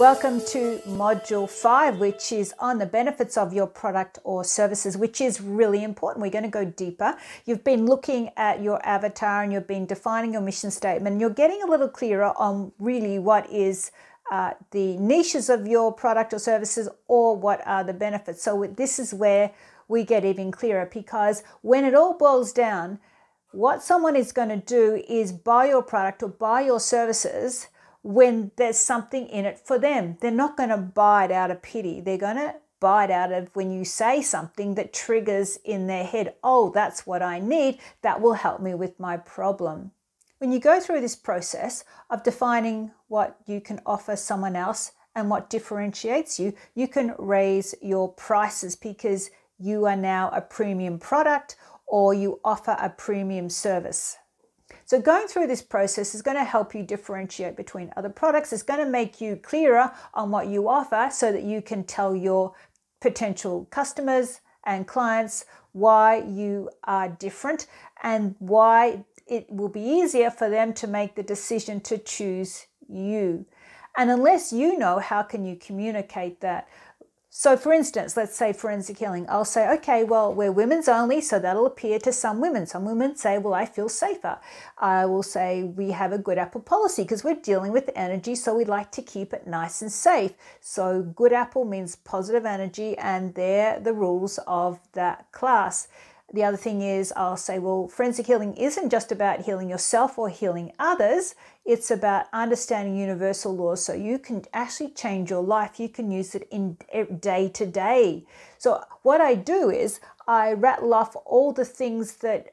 Welcome to Module 5, which is on the benefits of your product or services, which is really important. We're going to go deeper. You've been looking at your avatar and you've been defining your mission statement. And you're getting a little clearer on really what is the niches of your product or services or what are the benefits. So this is where we get even clearer, because when it all boils down, what someone is going to do is buy your product or buy your services when there's something in it for them. They're not going to buy it out of pity. They're going to buy it out of when you say something that triggers in their head, oh, that's what I need. That will help me with my problem. When you go through this process of defining what you can offer someone else and what differentiates you, you can raise your prices because you are now a premium product or you offer a premium service. So going through this process is going to help you differentiate between other products. It's going to make you clearer on what you offer so that you can tell your potential customers and clients why you are different and why it will be easier for them to make the decision to choose you. And unless you know, how can you communicate that? So for instance, let's say forensic healing. I'll say, okay, well, we're women's only, so that'll appeal to some women. Some women say, well, I feel safer. I will say we have a good apple policy because we're dealing with energy, so we like to keep it nice and safe. So good apple means positive energy, and they're the rules of that class. The other thing is I'll say, well, forensic healing isn't just about healing yourself or healing others. It's about understanding universal laws so you can actually change your life. You can use it in day to day. So what I do is I rattle off all the things that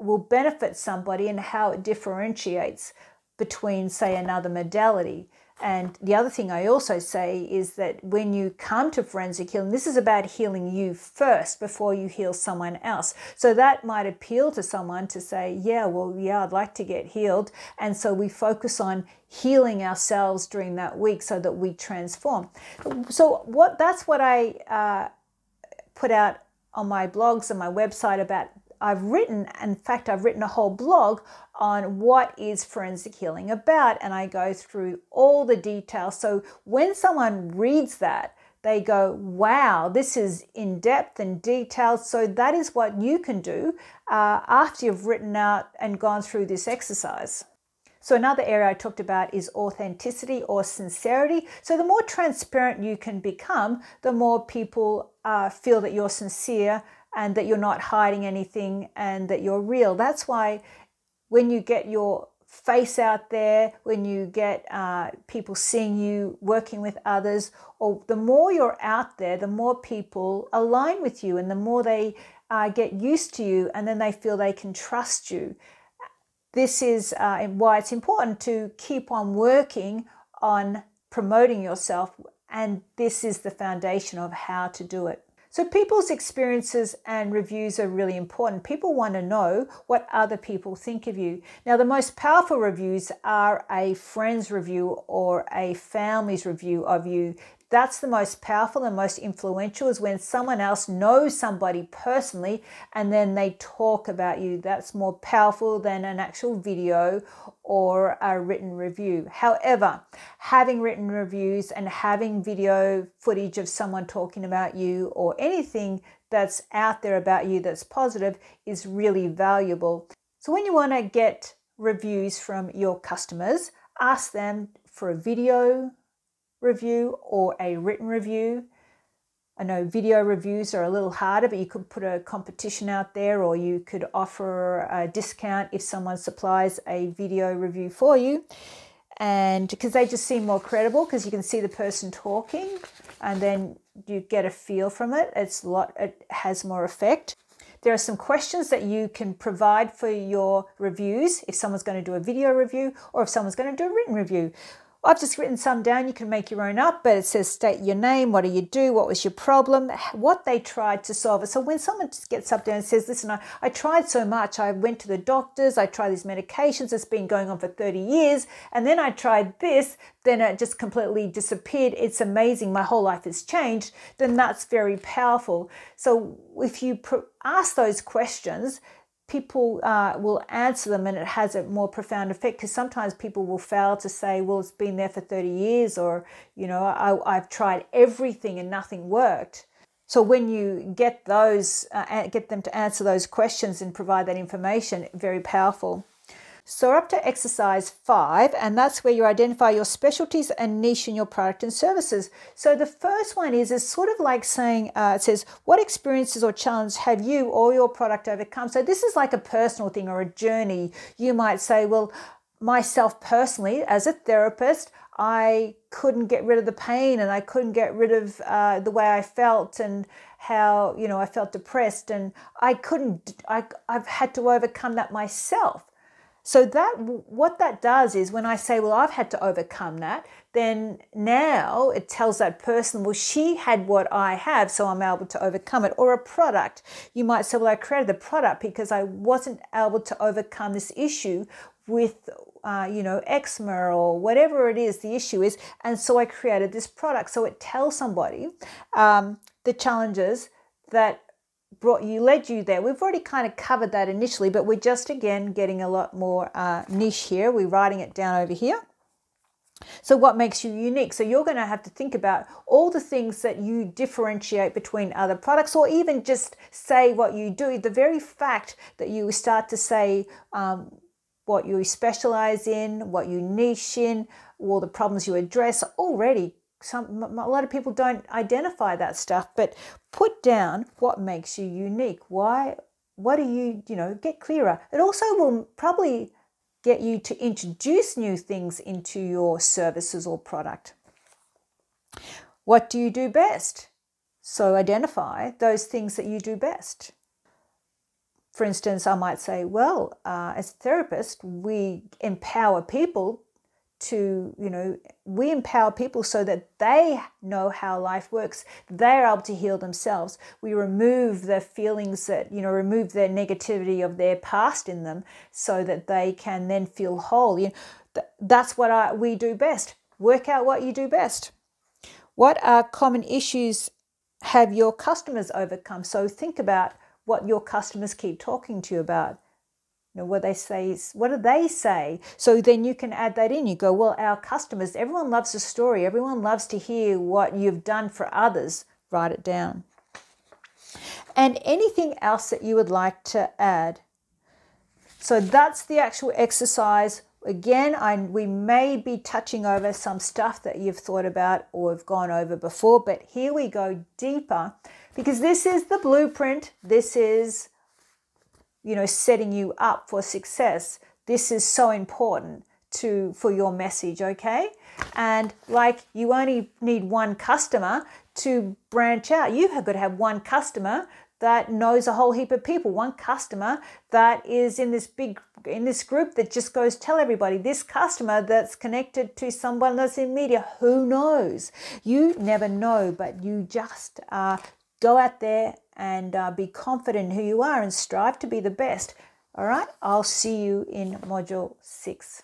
will benefit somebody and how it differentiates between, say, another modality. And the other thing I also say is that when you come to forensic healing, this is about healing you first before you heal someone else. So that might appeal to someone to say, yeah, well, yeah, I'd like to get healed. And so we focus on healing ourselves during that week so that we transform. So that's what I put out on my blogs and my website about. I've written a whole blog on what is forensic healing about, and I go through all the details. So when someone reads that, they go, wow, this is in depth and detailed. So that is what you can do after you've written out and gone through this exercise. So another area I talked about is authenticity or sincerity. So the more transparent you can become, the more people feel that you're sincere and that you're not hiding anything and that you're real. That's why when you get your face out there, when you get people seeing you working with others, or the more you're out there, the more people align with you and the more they get used to you, and then they feel they can trust you. This is why it's important to keep on working on promoting yourself, and this is the foundation of how to do it. So people's experiences and reviews are really important. People want to know what other people think of you. Now, the most powerful reviews are a friend's review or a family's review of you. That's the most powerful and most influential, is when someone else knows somebody personally and then they talk about you. That's more powerful than an actual video or a written review. However, having written reviews and having video footage of someone talking about you or anything that's out there about you that's positive is really valuable. So when you want to get reviews from your customers, ask them for a video review or a written review. I know video reviews are a little harder, but you could put a competition out there, or you could offer a discount if someone supplies a video review for you, and because they just seem more credible because you can see the person talking and then you get a feel from it. It has more effect. There are some questions that you can provide for your reviews if someone's going to do a video review or if someone's going to do a written review. I've just written some down. You can make your own up, but it says state your name, what do you do, what was your problem, what they tried to solve it. So when someone gets up there and says, listen, I tried so much. I went to the doctors, I tried these medications, it's been going on for 30 years, and then I tried this, then it just completely disappeared. It's amazing. My whole life has changed. Then that's very powerful. So if you ask those questions, people will answer them, and it has a more profound effect, because sometimes people will fail to say, well, it's been there for 30 years, or, you know, I've tried everything and nothing worked. So when you get those, get them to answer those questions and provide that information, very powerful. So we're up to exercise 5, and that's where you identify your specialties and niche in your product and services. So the first one is sort of like saying, it says, what experiences or challenge have you or your product overcome? So this is like a personal thing or a journey. You might say, well, myself personally, as a therapist, I couldn't get rid of the pain, and I couldn't get rid of the way I felt, and how, you know, I felt depressed, and I've had to overcome that myself. So that what that does is, when I say, well, I've had to overcome that, then now it tells that person, well, she had what I have, so I'm able to overcome it. Or a product. You might say, well, I created the product because I wasn't able to overcome this issue with, you know, eczema or whatever it is the issue is, and so I created this product. So it tells somebody the challenges that led you there. We've already kind of covered that initially, but we're just again getting a lot more niche here. We're writing it down over here. So what makes you unique? So you're going to have to think about all the things that you differentiate between other products, or even just say what you do. The very fact that you start to say what you specialize in, what you niche in, all the problems you address already. A lot of people don't identify that stuff, but put down what makes you unique. Why? What do you, you know, get clearer. It also will probably get you to introduce new things into your services or product. What do you do best? So identify those things that you do best. For instance, I might say, well, as a therapist, we empower people to, you know, we empower people so that they know how life works. They're able to heal themselves. We remove the feelings that, you know, remove their negativity of their past in them, so that they can then feel whole. You know, that's what we do best. Work out what you do best. What are common issues have your customers overcome? So think about what your customers keep talking to you about. You know, what they say is, what do they say? So then you can add that in. You go, well, our customers, everyone loves a story. Everyone loves to hear what you've done for others. Write it down. And anything else that you would like to add. So that's the actual exercise. Again, we may be touching over some stuff that you've thought about or have gone over before, but here we go deeper, because this is the blueprint. This is, you know, setting you up for success. This is so important for your message, okay? And like, you only need one customer to branch out. You have got to have one customer that knows a whole heap of people, one customer that is in this group that just goes tell everybody, this customer that's connected to someone that's in media. Who knows? You never know, but you just go out there and be confident in who you are and strive to be the best. All right, I'll see you in module 6.